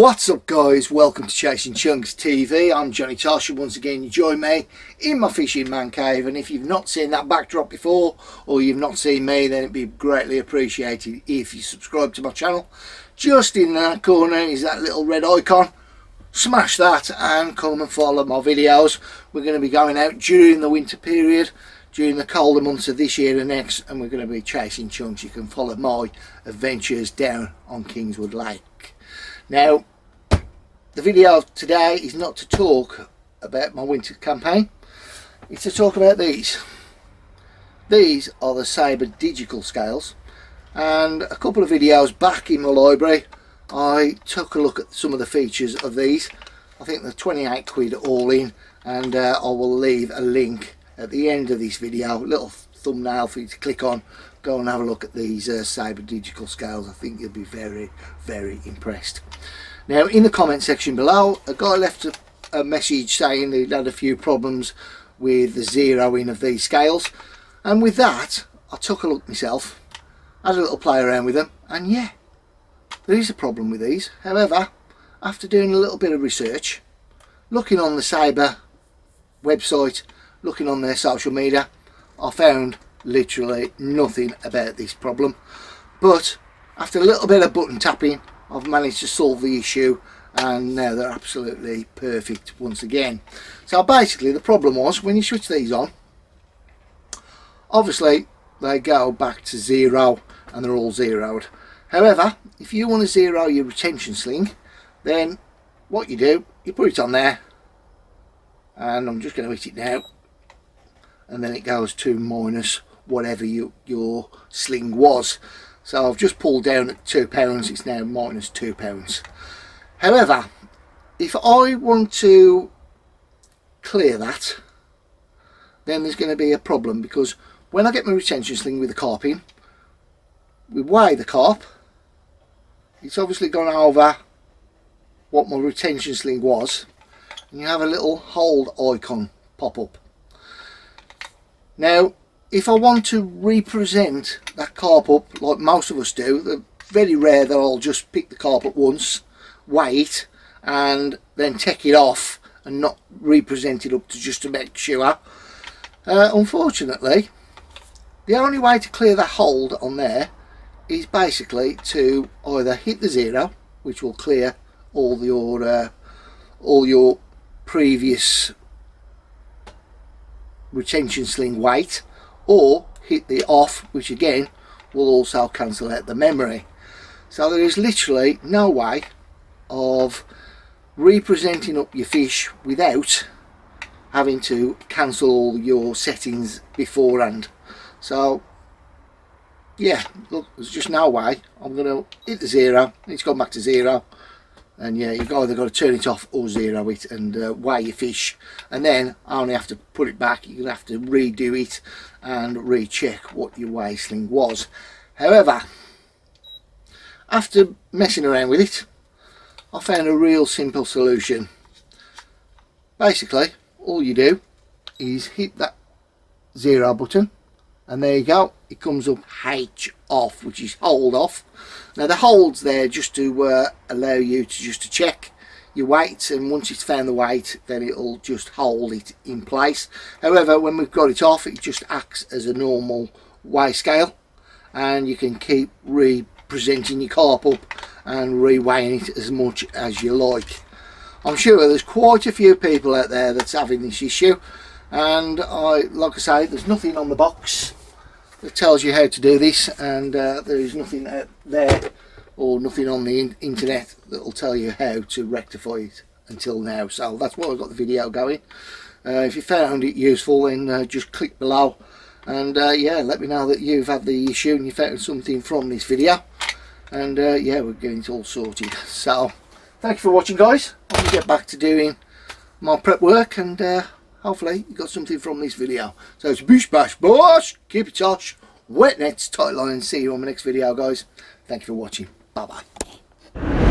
What's up guys, welcome to Chasing Chunks TV. I'm Johnny Tosh and once again you join me in my fishing man cave, and if you've not seen that backdrop before or you've not seen me, then it'd be greatly appreciated if you subscribe to my channel. Just in that corner is that little red icon. Smash that and come and follow my videos. We're going to be going out during the winter period, during the colder months of this year and next, and we're going to be chasing chunks. You can follow my adventures down on Kingswood Lake. Now, the video of today is not to talk about my winter campaign, it's to talk about these. These are the Saber digital scales, and a couple of videos back in my library I took a look at some of the features of these. I think they're 28 quid all in, and I will leave a link at the end of this video, a little thumbnail for you to click on. Go and have a look at these Saber digital scales. I think you'll be very, very impressed. Now in the comment section below, a guy left a message saying he'd had a few problems with the zeroing of these scales, and with that I took a look myself, had a little play around with them, and yeah, there is a problem with these. However, after doing a little bit of research, looking on the Saber website, looking on their social media, I found literally nothing about this problem. But after a little bit of button tapping, I've managed to solve the issue, and now they're absolutely perfect once again. So basically the problem was, when you switch these on, obviously they go back to zero and they're all zeroed. However, if you want to zero your retention sling, then what you do, you put it on there, and I'm just going to hit it now, and then it goes to minus whatever your sling was. So I've just pulled down at £2, it's now minus £2. However, if I want to clear that, then there's going to be a problem, because when I get my retention sling with the carp in, we weigh the carp. It's obviously gone over what my retention sling was, and you have a little hold icon pop up. Now if I want to represent that carp up like most of us do, it's very rare that I'll just pick the carp up once, weigh it and then take it off and not represent it up to just to make sure. Unfortunately the only way to clear the hold on there is basically to either hit the zero, which will clear all your previous retention sling weight, or hit the off, which again will also cancel out the memory. So there is literally no way of representing up your fish without having to cancel your settings beforehand. So yeah, look, there's just no way. I'm gonna hit the zero, it's gone back to zero, and yeah, you've either got to turn it off or zero it and weigh your fish, and then I only have to put it back. You're gonna have to redo it and recheck what your weigh sling was. However, after messing around with it, I found a real simple solution. Basically all you do is hit that zero button, and there you go, it comes up H off, which is hold off. Now the hold's there just to allow you to check your weight, and once it's found the weight, then it'll just hold it in place. However, when we've got it off, it just acts as a normal weigh scale, and you can keep representing your carp up and reweighing it as much as you like. I'm sure there's quite a few people out there that's having this issue, and like I say, there's nothing on the box that tells you how to do this, and there is nothing out there or nothing on the internet that will tell you how to rectify it until now. So that's why I've got the video going. If you found it useful, then just click below and yeah, let me know that you've had the issue and you found something from this video, and yeah, we're getting it all sorted. So thank you for watching guys, I'm gonna get back to doing my prep work, and hopefully you got something from this video. So it's bish bash bosh, keep it tosh, wet nets, tight lines. See you on my next video guys. Thank you for watching, bye bye.